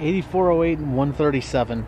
8408 and 137.